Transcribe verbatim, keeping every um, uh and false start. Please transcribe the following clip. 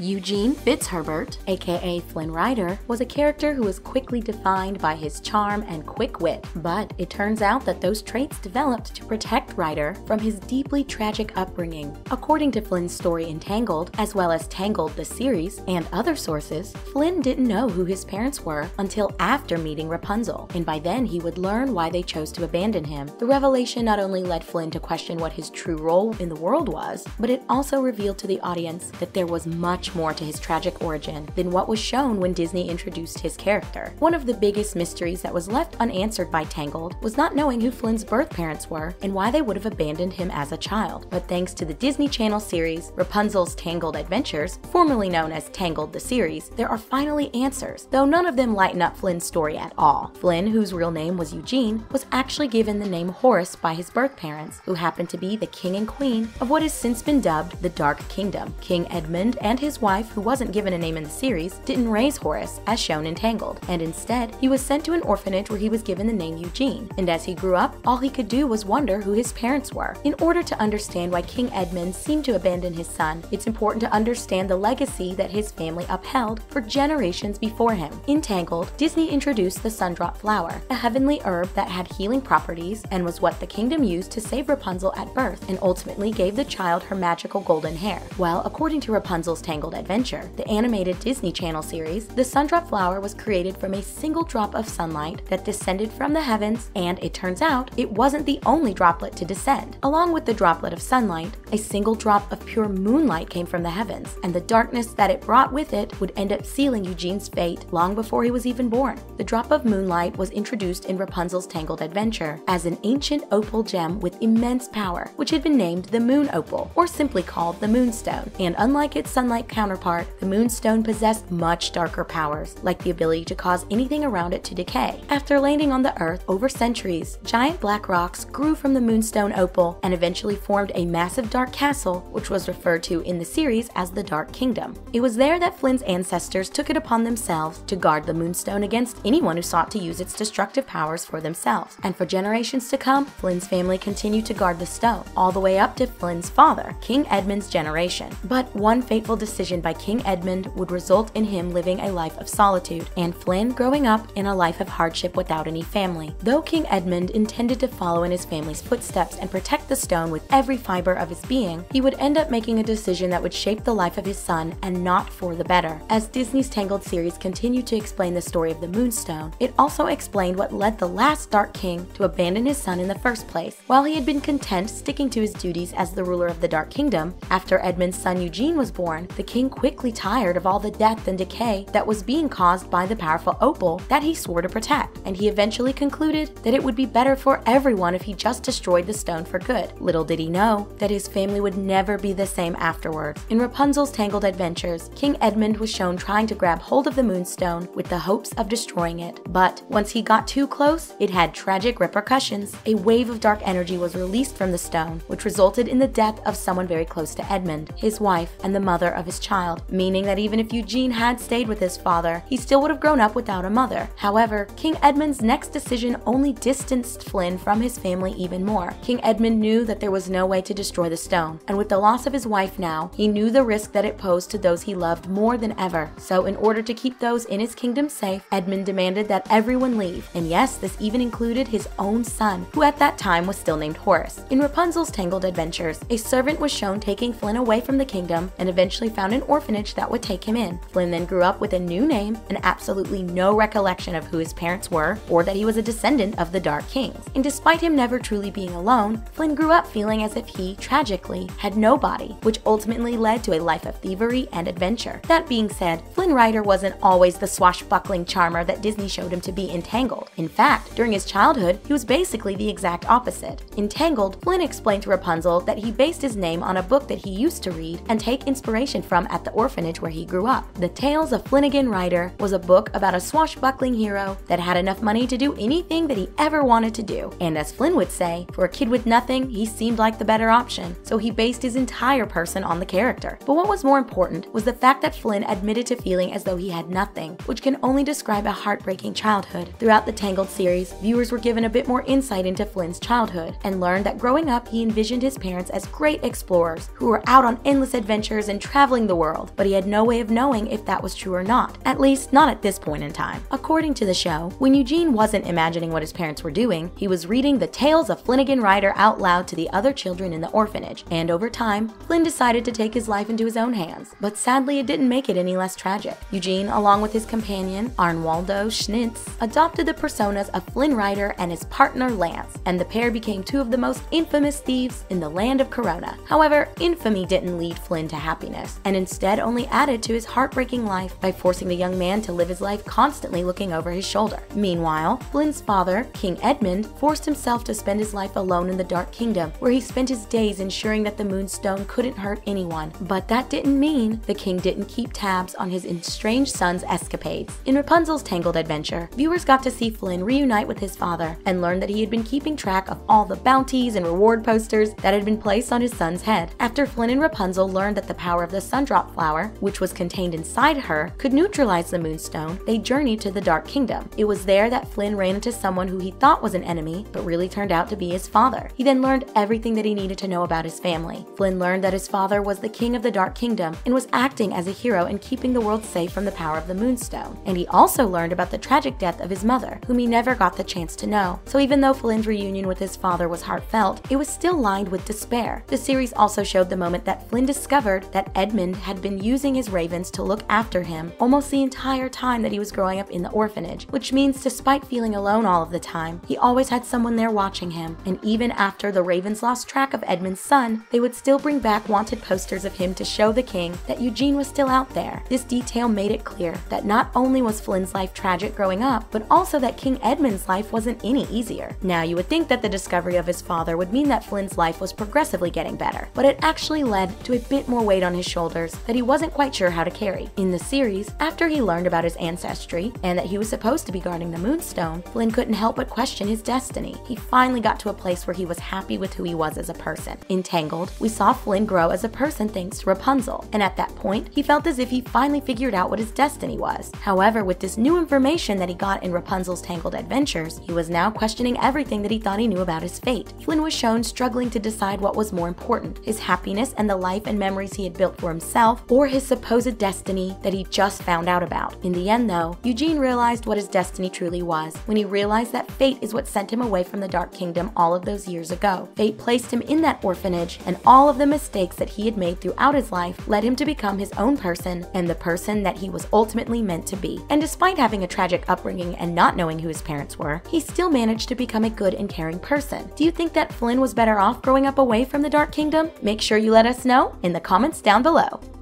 Eugene Fitzherbert, aka Flynn Rider, was a character who was quickly defined by his charm and quick wit, but it turns out that those traits developed to protect Rider from his deeply tragic upbringing. According to Flynn's story in Tangled, as well as Tangled: The Series and other sources, Flynn didn't know who his parents were until after meeting Rapunzel, and by then he would learn why they chose to abandon him. The revelation not only led Flynn to question what his true role in the world was, but it also revealed to the audience that there was much more to his tragic origin than what was shown when Disney introduced his character. One of the biggest mysteries that was left unanswered by Tangled was not knowing who Flynn's birth parents were and why they would have abandoned him as a child, but thanks to the Disney Channel series Rapunzel's Tangled Adventures, formerly known as Tangled: The Series, there are finally answers, though none of them lighten up Flynn's story at all. Flynn, whose real name was Eugene, was actually given the name Horace by his birth parents, who happened to be the king and queen of what has since been dubbed the Dark Kingdom. King Edmund and his wife, who wasn't given a name in the series, didn't raise Horace, as shown in Tangled, and instead, he was sent to an orphanage where he was given the name Eugene, and as he grew up, all he could do was wonder who his parents were. In order to understand why King Edmund seemed to abandon his son, it's important to understand the legacy that his family upheld for generations before him. In Tangled, Disney introduced the Sundrop Flower, a heavenly herb that had healing properties and was what the kingdom used to save Rapunzel at birth and ultimately gave the child her magical golden hair. Well, according to Rapunzel's Tangled Adventure, the animated Disney Channel series, the Sundrop Flower was created from a single drop of sunlight that descended from the heavens, and it turns out it wasn't the only droplet to descend. Along with the droplet of sunlight, a single drop of pure moonlight came from the heavens, and the darkness that it brought with it would end up sealing Eugene's fate long before he was even born. The drop of moonlight was introduced in Rapunzel's Tangled Adventure as an ancient opal gem with immense power, which had been named the Moon Opal, or simply called the Moonstone, and unlike its sunlight counterpart, the Moonstone possessed much darker powers, like the ability to cause anything around it to decay. After landing on the Earth over centuries, giant black rocks grew from the Moonstone Opal and eventually formed a massive dark castle, which was referred to in the series as the Dark Kingdom. It was there that Flynn's ancestors took it upon themselves to guard the Moonstone against anyone who sought to use its destructive powers for themselves, and for generations to come, Flynn's family continued to guard the stone, all the way up to Flynn's father, King Edmund's generation. But one fateful decision by King Edmund would result in him living a life of solitude, and Flynn growing up in a life of hardship without any family. Though King Edmund intended to follow in his family's footsteps and protect the stone with every fiber of his being, he would end up making a decision that would shape the life of his son, and not for the better. As Disney's Tangled series continued to explain the story of the Moonstone, it also explained what led the last Dark King to abandon his son in the first place. While he had been content sticking to his duties as the ruler of the Dark Kingdom, after Edmund's son Eugene was born, the king quickly tired of all the death and decay that was being caused by the powerful opal that he swore to protect, and he eventually concluded that it would be better for everyone if he just destroyed the stone for good. Little did he know that his family would never be the same afterwards. In Rapunzel's Tangled Adventures, King Edmund was shown trying to grab hold of the Moonstone with the hopes of destroying it, but once he got too close, it had tragic repercussions. A wave of dark energy was released from the stone, which resulted in the death of someone very close to Edmund, his wife, and the mother of his child, meaning that even if Eugene had stayed with his father, he still would have grown up without a mother. However, King Edmund's next decision only distanced Flynn from his family even more. King Edmund knew that there was no way to destroy the stone, and with the loss of his wife now, he knew the risk that it posed to those he loved more than ever. So in order to keep those in his kingdom safe, Edmund demanded that everyone leave, and yes, this even included his own son, who at that time was still named Horace. In Rapunzel's Tangled Adventures, a servant was shown taking Flynn away from the kingdom and eventually found an orphanage that would take him in. Flynn then grew up with a new name and absolutely no recollection of who his parents were or that he was a descendant of the Dark Kings. And despite him never truly being alone, Flynn grew up feeling as if he, tragically, had nobody, which ultimately led to a life of thievery and adventure. That being said, Flynn Rider wasn't always the swashbuckling charmer that Disney showed him to be in Tangled. In fact, during his childhood, he was basically the exact opposite. In Tangled, Flynn explained to Rapunzel that he based his name on a book that he used to read and take inspiration from at the orphanage where he grew up. The Tales of Flynnigan Rider was a book about a swashbuckling hero that had enough money to do anything that he ever wanted to do, and as Flynn would say, for a kid with nothing, he seemed like the better option. so he based his entire person on the character. But what was more important was the fact that Flynn admitted to feeling as though he had nothing, which can only describe a heartbreaking childhood. Throughout the Tangled series, viewers were given a bit more insight into Flynn's childhood and learned that growing up he envisioned his parents as great explorers who were out on endless adventures and traveling the world, but he had no way of knowing if that was true or not, at least not at this point in time. According to the show, when Eugene wasn't imagining what his parents were doing, he was reading the Tales of Flynnigan Rider out loud to the other children in the orphanage, and over time, Flynn decided to take his life into his own hands, but sadly it didn't make it any less tragic. Eugene, along with his companion, Arnwaldo Schnitz, adopted the personas of Flynn Rider and his partner Lance, and the pair became two of the most infamous thieves in the land of Corona. However, infamy didn't lead Flynn to happiness, and instead only added to his heartbreaking life by forcing the young man to live his life constantly looking over his shoulder. Meanwhile, Flynn's father, King Edmund, forced himself to spend his life alone in the Dark Kingdom, where he spent his days ensuring that the Moonstone couldn't hurt anyone. But that didn't mean the king didn't keep tabs on his estranged son's escapades. In Rapunzel's Tangled Adventure, viewers got to see Flynn reunite with his father and learn that he had been keeping track of all the bounties and reward posters that had been placed on his son's head. After Flynn and Rapunzel learned that the power of the Sundrop Flower, which was contained inside her, could neutralize the Moonstone, they journeyed to the Dark Kingdom. It was there that Flynn ran into someone who he thought was an enemy, but really turned out to be his father. He then learned everything that he needed to know about his family. Flynn learned that his father was the king of the Dark Kingdom and was acting as a hero in keeping the world safe from the power of the Moonstone. And he also learned about the tragic death of his mother, whom he never got the chance to know. So even though Flynn's reunion with his father was heartfelt, it was still lined with despair. The series also showed the moment that Flynn discovered that Edmund had been using his ravens to look after him almost the entire time that he was growing up in the orphanage, which means despite feeling alone all of the time, he always had someone there watching him. And even after the ravens lost track of Edmund's son, they would still bring back wanted posters of him to show the king that Eugene was still out there. This detail made it clear that not only was Flynn's life tragic growing up, but also that King Edmund's life wasn't any easier. Now, you would think that the discovery of his father would mean that Flynn's life was progressively getting better, but it actually led to a bit more weight on his shoulders that he wasn't quite sure how to carry. In the series, after he learned about his ancestry and that he was supposed to be guarding the Moonstone, Flynn couldn't help but question his destiny. He finally got to a place where he was happy with who he was as a person. In Tangled, we saw Flynn grow as a person thanks to Rapunzel, and at that point, he felt as if he finally figured out what his destiny was. However, with this new information that he got in Rapunzel's Tangled Adventures, he was now questioning everything that he thought he knew about his fate. Flynn was shown struggling to decide what was more important, his happiness and the life and memories he had built for himself, or his supposed destiny that he just found out about. In the end though, Eugene realized what his destiny truly was when he realized that fate is what sent him away from the Dark Kingdom all of those years ago. Fate placed him in that orphanage, and all of the mistakes that he had made throughout his life led him to become his own person and the person that he was ultimately meant to be. And despite having a tragic upbringing and not knowing who his parents were, he still managed to become a good and caring person. Do you think that Flynn was better off growing up away from the Dark Kingdom? Make sure you let us know in the comments down below.